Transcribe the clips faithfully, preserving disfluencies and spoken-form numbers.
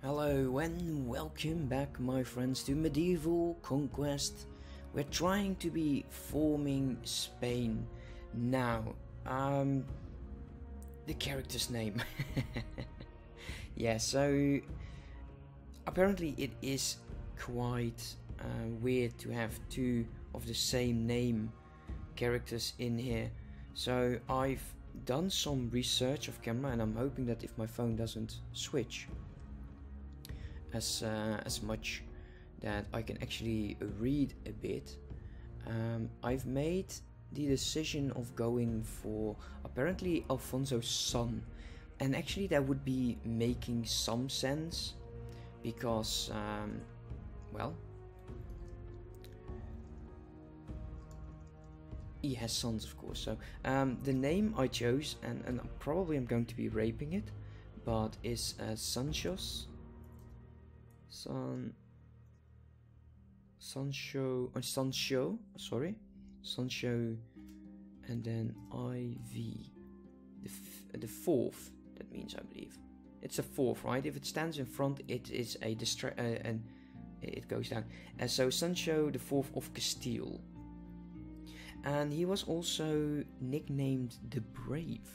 Hello and welcome back, my friends, to Medieval Conquest. We're trying to be forming Spain now. Um, the character's name. Yeah, so apparently it is quite uh, weird to have two of the same name characters in here. So I've done some research off camera, and I'm hoping that if my phone doesn't switch as uh, as much, that I can actually read a bit. um, I've made the decision of going for apparently Alfonso's son, and actually that would be making some sense because um, well, he has sons, of course. So um, the name I chose, and, and probably I'm going to be raping it, but is uh, Sancho's San Sancho or Sancho sorry Sancho, and then four, the, f the fourth. That means, I believe, it's a fourth, right? If it stands in front, it is a distra uh, and it goes down. And so Sancho the fourth of Castile, and he was also nicknamed the Brave.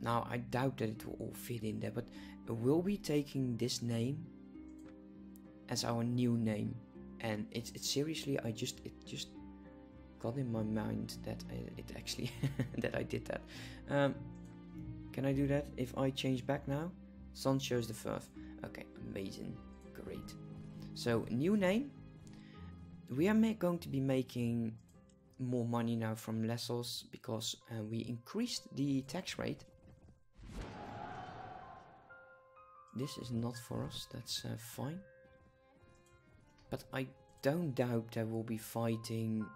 Now, I doubt that it will all fit in there, but we'll be taking this name as our new name. And it's, it's seriously, I just, it just got in my mind that I, it actually, that I did that. Um, can I do that if I change back now? Sancho's the First. Okay, amazing, great. So, new name. We are ma going to be making more money now from lessors because uh, we increased the tax rate. This is not for us, that's uh, fine. But I don't doubt that we'll be fighting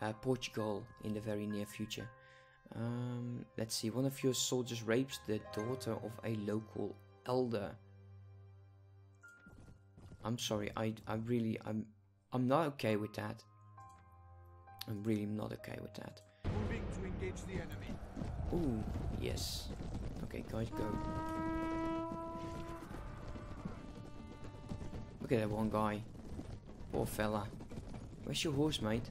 uh, Portugal in the very near future. Um, let's see, one of your soldiers rapes the daughter of a local elder. I'm sorry, I, I really, I'm, I'm not okay with that. I'm really not okay with that. Moving to engage the enemy. Ooh, yes. Okay, guys, go. Look at that one guy. Poor fella. Where's your horse, mate?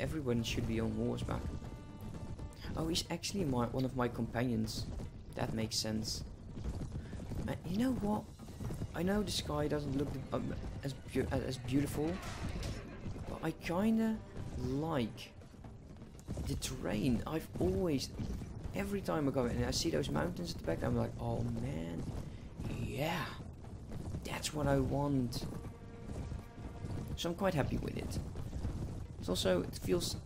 Everyone should be on horseback. Oh, he's actually my one of my companions. That makes sense. Man, you know what? I know the sky doesn't look um, as be as beautiful, but I kinda like the terrain. I've always, every time I go in and I see those mountains at the back, I'm like, oh man, yeah, that's what I want. So I'm quite happy with it. It's also, it feels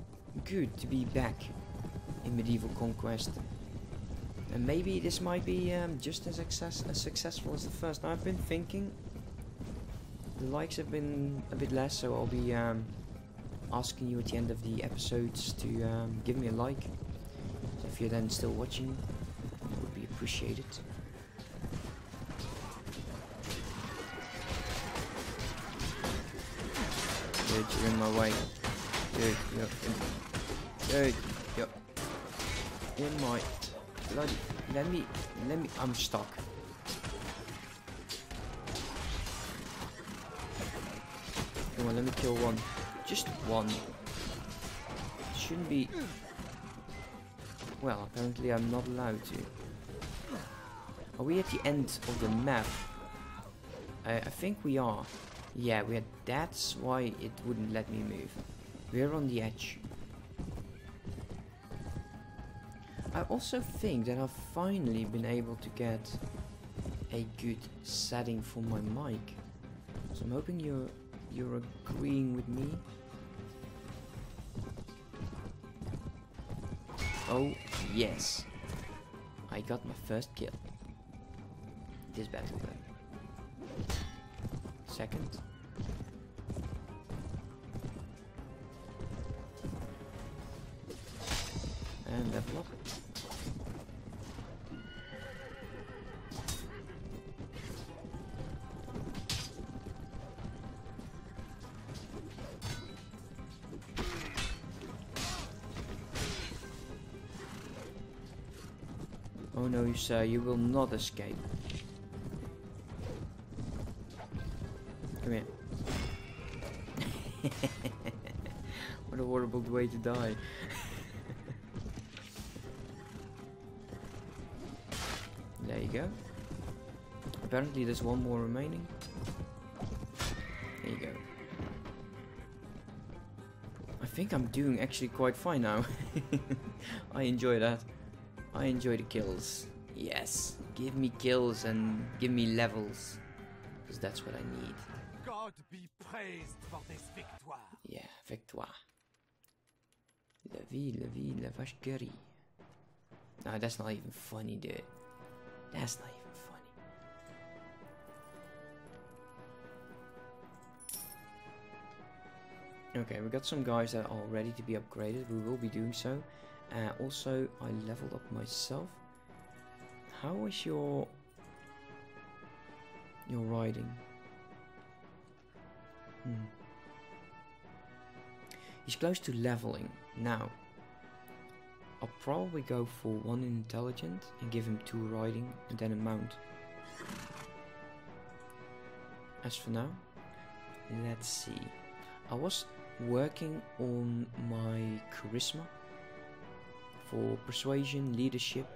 good to be back in Medieval Conquest, and maybe this might be um, just as, success as successful as the first. Now, I've been thinking the likes have been a bit less, so I'll be um, asking you at the end of the episodes to um, give me a like. So if you're then still watching, it would be appreciated. Dude, you're in my way. Dude, yep. Dude, yep. In my bloody. Let me. Let me. I'm stuck. Come on, let me kill one. Just one. Shouldn't be. Well, apparently I'm not allowed to. Are we at the end of the map? I, I think we are. Yeah, we are. That's why it wouldn't let me move. We're on the edge. I also think that I've finally been able to get a good setting for my mic. So I'm hoping you're You're agreeing with me. Oh, yes. I got my first kill. This battle though. Second. And level up. Oh no, sir, you will not escape. Come here. What a horrible way to die. There you go. Apparently there's one more remaining. There you go. I think I'm doing actually quite fine now. I enjoy that. I enjoy the kills. Yes, give me kills and give me levels, because that's what I need. God be praised for this victoire. Yeah, victoire. La vie, la vie, la vache curry. No, that's not even funny, dude. That's not even funny. Okay, we got some guys that are ready to be upgraded. We will be doing so. Uh, also, I leveled up myself. How is your your riding? Hmm. He's close to leveling now. I'll probably go for one intelligent and give him two riding and then a mount. As for now, let's see. I was working on my charisma for persuasion, leadership.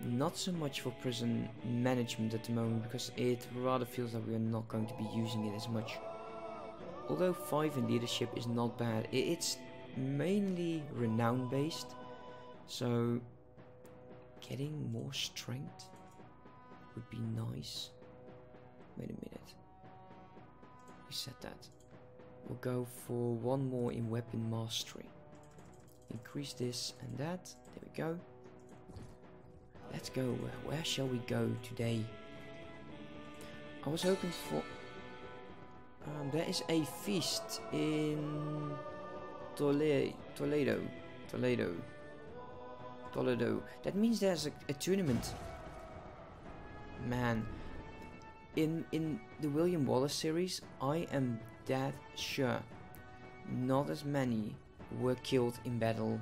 Not so much for prison management at the moment, because it rather feels that we are not going to be using it as much. Although five in leadership is not bad, it's mainly renown based, so getting more strength would be nice. Wait a minute, we said that. We'll go for one more in weapon mastery. Increase this and that, there we go. Let's go. Where shall we go today? I was hoping for... Um, there is a feast in Tole Toledo. Toledo. Toledo. That means there's a, a tournament. Man. In, in the William Wallace series, I am dead sure not as many were killed in battle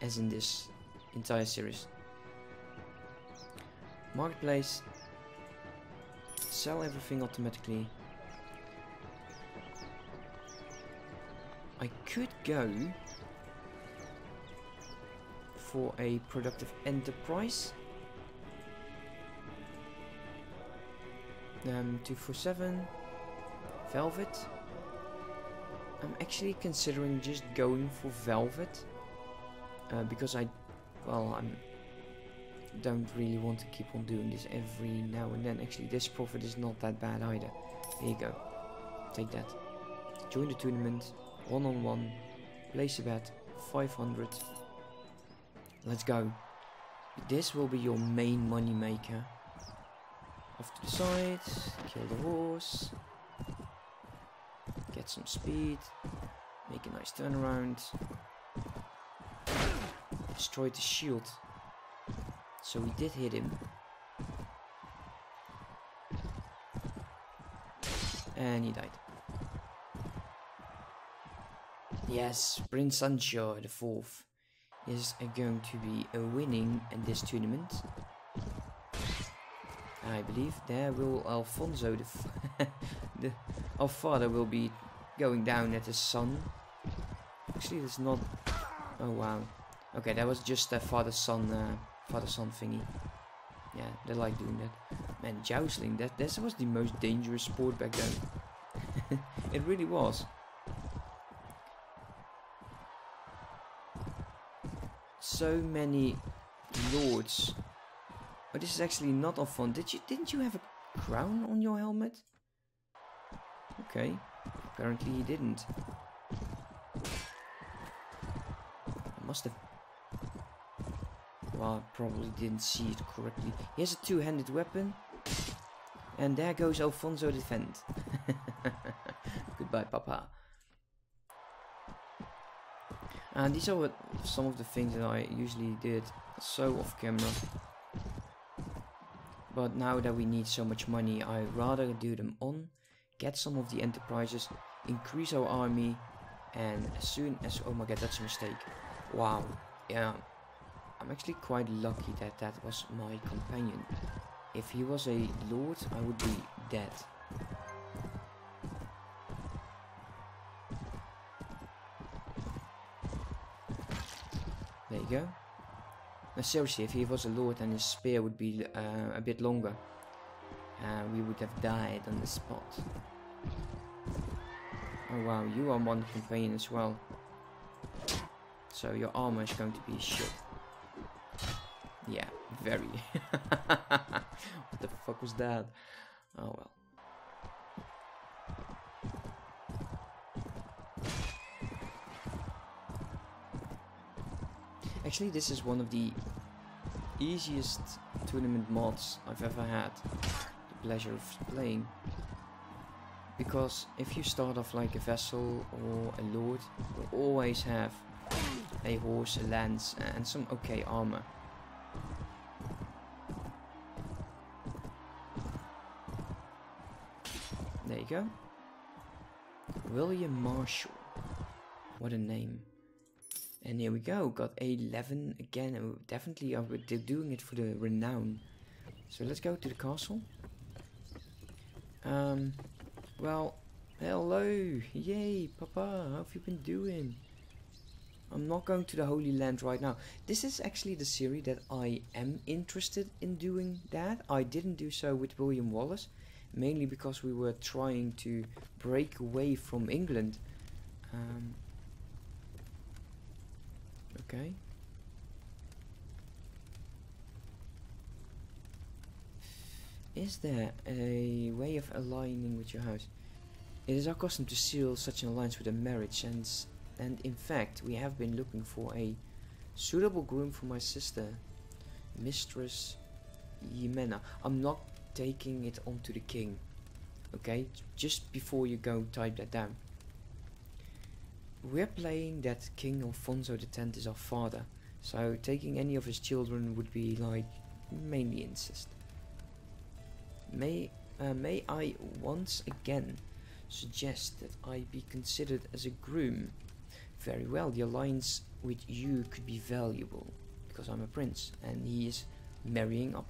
as in this entire series. Marketplace, sell everything automatically. I could go for a productive enterprise. Um, two forty-seven, velvet. I'm actually considering just going for velvet uh, because I, well, I'm. don't really want to keep on doing this every now and then. Actually, this profit is not that bad either. There you go. Take that. Join the tournament. One on one. Place a bet. five hundred. Let's go. This will be your main money maker. Off to the side. Kill the horse. Get some speed. Make a nice turnaround. Destroy the shield. So we did hit him. And he died. Yes, Prince Sancho the fourth is going to be winning at this tournament. I believe there will Alfonso the, f the our father will be going down at his son. Actually, that's not... Oh wow. Okay, that was just a father-son... Uh, Father-son thingy. Yeah, they like doing that. Man, jousting, that this was the most dangerous sport back then. It really was. So many lords. But this is actually not of fun. Did you didn't you have a crown on your helmet? Okay. Apparently he didn't. I must have. Well, I probably didn't see it correctly. He has a two-handed weapon. And there goes Alfonso Defend. Goodbye, Papa. And these are what some of the things that I usually did so off-camera. But now that we need so much money, I'd rather do them on. Get some of the enterprises. Increase our army. And as soon as... Oh my god, that's a mistake. Wow. Yeah. I'm actually quite lucky that that was my companion. If he was a lord, I would be dead. go. Now seriously, if he was a lord and his spear would be uh, a bit longer, uh, we would have died on the spot. Oh wow, you are wandering pain as well. So your armor is going to be shit. Yeah, very. What the fuck was that? Oh well. Actually, this is one of the easiest tournament mods I've ever had the pleasure of playing. Because if you start off like a vessel or a lord, you'll always have a horse, a lance, and some okay armor. There you go. William Marshall. What a name. And here we go, got eleven again, and definitely are doing it for the renown. So let's go to the castle. Um, well, hello, yay, Papa, how have you been doing? I'm not going to the Holy Land right now. This is actually the series that I am interested in doing that. I didn't do so with William Wallace, mainly because we were trying to break away from England. Um... Okay. Is there a way of aligning with your house? It is our custom to seal such an alliance with a marriage, and and in fact we have been looking for a suitable groom for my sister, Mistress Jimena. I'm not taking it on to the king. Okay, just before you go, type that down. We're playing that King Alfonso the tenth is our father, so taking any of his children would be like mainly incest. May uh, may I once again suggest that I be considered as a groom? Very well, the alliance with you could be valuable, because I'm a prince and he is marrying up.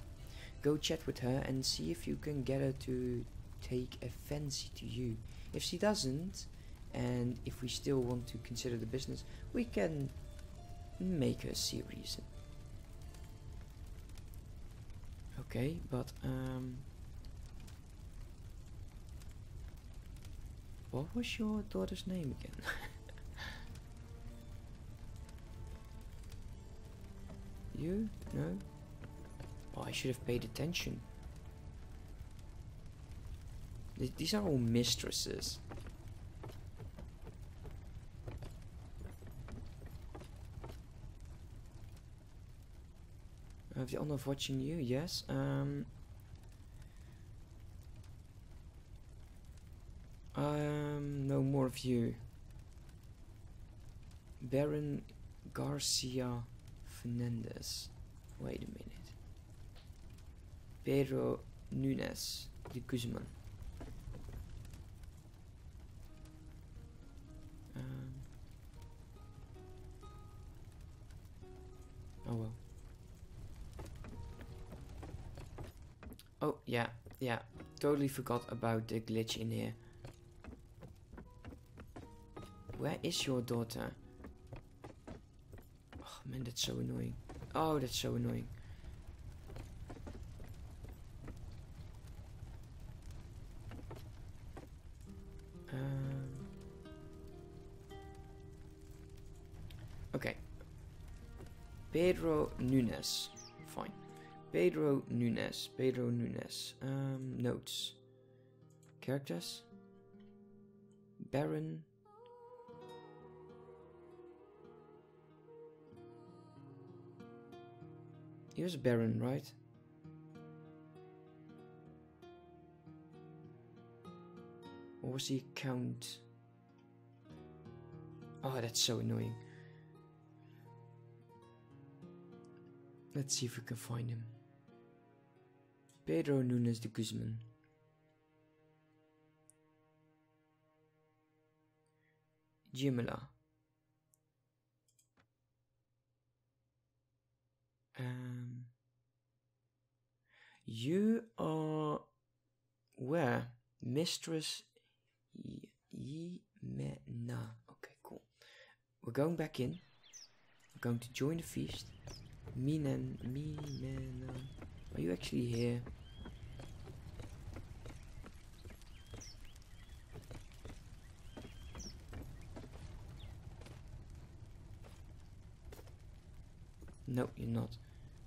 Go chat with her and see if you can get her to take a fancy to you. If she doesn't, and if we still want to consider the business, we can make her see reason. Okay, but um what was your daughter's name again? You? No? Oh, I should have paid attention. Th these are all mistresses. I have the honor of watching you, yes. Um, um, no more of you. Baron Garcia Fernandez. Wait a minute. Pedro Nunez de Guzman. Um, oh well. Oh, yeah, yeah, totally forgot about the glitch in here. Where is your daughter? Oh man, that's so annoying. Oh, that's so annoying. Um. Okay. Pedro Nunez. Fine. Pedro Nunez, Pedro Nunez, um, notes, characters, Baron, he was a Baron, right? Or was he a Count? Oh, that's so annoying. Let's see if we can find him. Pedro Nunez de Guzman. Jimena. Um, you are where? Mistress Jimena. Okay, cool. We're going back in. going to join the feast. Minan, Minan, are you actually here? No, you're not.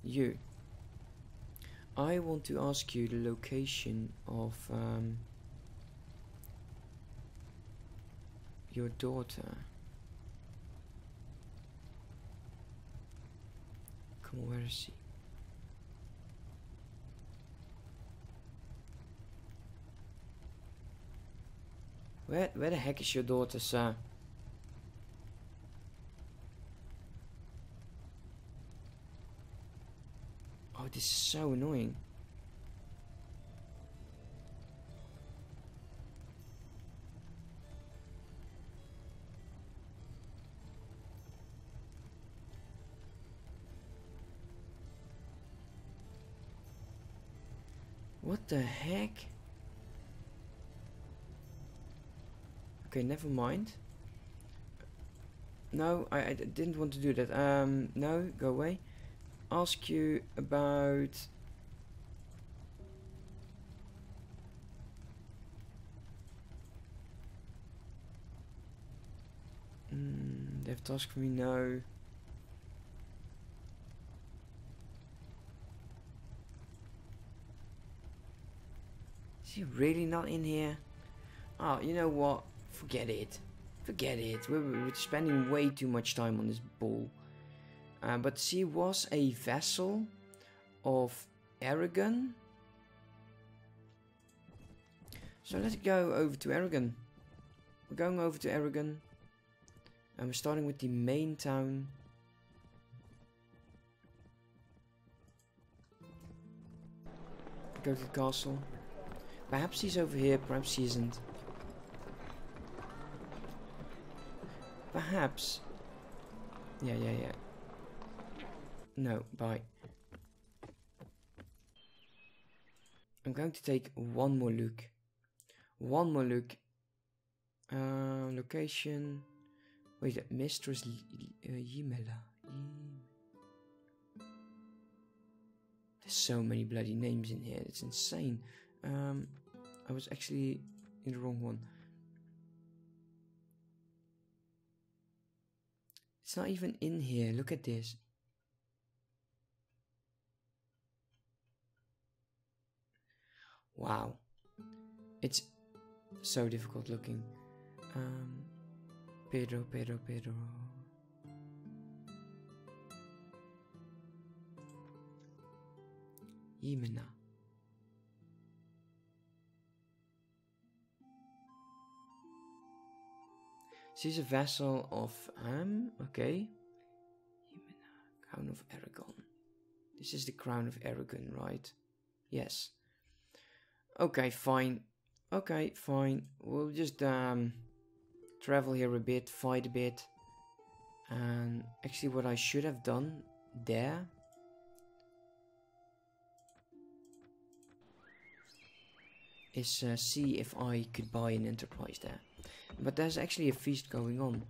You. I want to ask you the location of um, your daughter. Come on, where is she? Where, where the heck is your daughter, sir? This is so annoying. What the heck? Okay, never mind. No, I, I didn't want to do that. Um, no, go away. Ask you about mm, they have to ask me now. Is he really not in here? Oh, you know what? Forget it. Forget it. We're, we're spending way too much time on this ball. Uh, but she was a vassal of Aragon. So let's go over to Aragon. We're going over to Aragon. And we're starting with the main town. Go to the castle. Perhaps he's over here, perhaps he isn't. Perhaps. Yeah, yeah, yeah. No, bye. I'm going to take one more look. One more look. Uh, location. Wait, Mistress Jimena. Uh, There's so many bloody names in here. It's insane. Um, I was actually in the wrong one. It's not even in here. Look at this. Wow, it's so difficult looking. Um, Pedro, Pedro, Pedro. Jimena. She's a vassal of um, okay. Jimena, Crown of Aragon. This is the Crown of Aragon, right? Yes. Okay, fine. Okay, fine. We'll just um, travel here a bit, fight a bit. And actually what I should have done there. Is uh, see if I could buy an enterprise there. But there's actually a feast going on.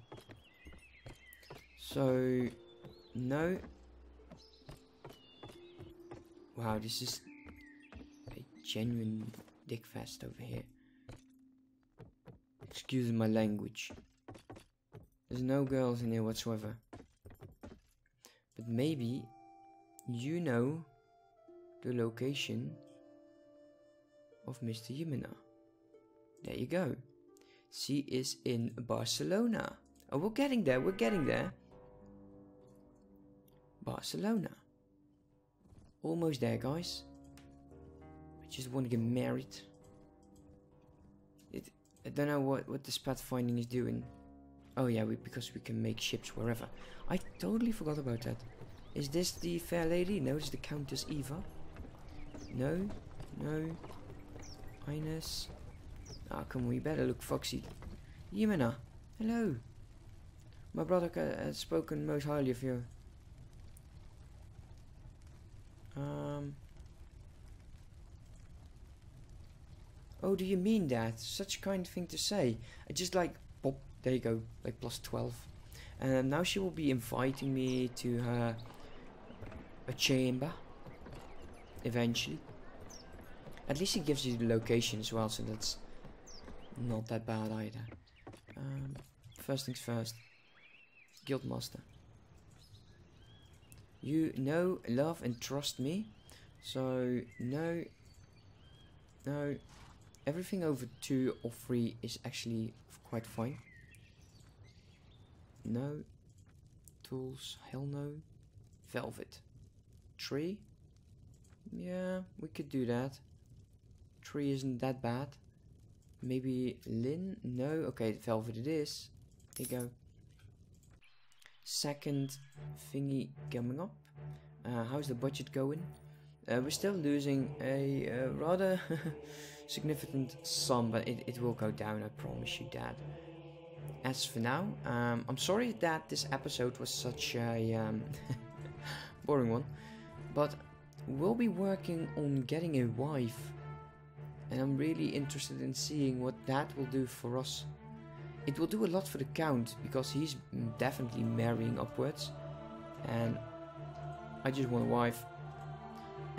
So, no. Wow, this is... genuine dick fest over here. Excuse my language. There's no girls in here whatsoever. But maybe you know the location of Mister Jimena. There you go. She is in Barcelona. Oh, we're getting there, we're getting there. Barcelona. Almost there, guys. Just want to get married. It, I don't know what, what this pathfinding is doing. Oh yeah, we, because we can make ships wherever. I totally forgot about that. Is this the fair lady? No, it's the Countess Eva. No, no. Ines. Ah, come on, we better look foxy. Jimena, hello. My brother has spoken most highly of you. Um... Oh, do you mean that? Such a kind thing to say. I just like, pop, there you go, like plus twelve. And now she will be inviting me to her a chamber eventually. At least it gives you the location as well, so that's not that bad either. Um, first things first, Guildmaster. You know, love and trust me, so no, no, everything over two or three is actually quite fine. No, tools, hell no, velvet, tree, yeah, we could do that, tree isn't that bad, maybe lin, no, okay, velvet it is, here you go. Second thingy coming up. Uh, how's the budget going? Uh, we're still losing a uh, rather significant sum, but it, it will go down, I promise you that. As for now, um, I'm sorry that this episode was such a um, boring one, but we'll be working on getting a wife, and I'm really interested in seeing what that will do for us. It will do a lot for the Count, because he's definitely marrying upwards, and I just want a wife.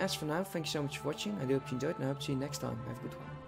As for now, thank you so much for watching, I do hope you enjoyed, and I hope to see you next time. Have a good one.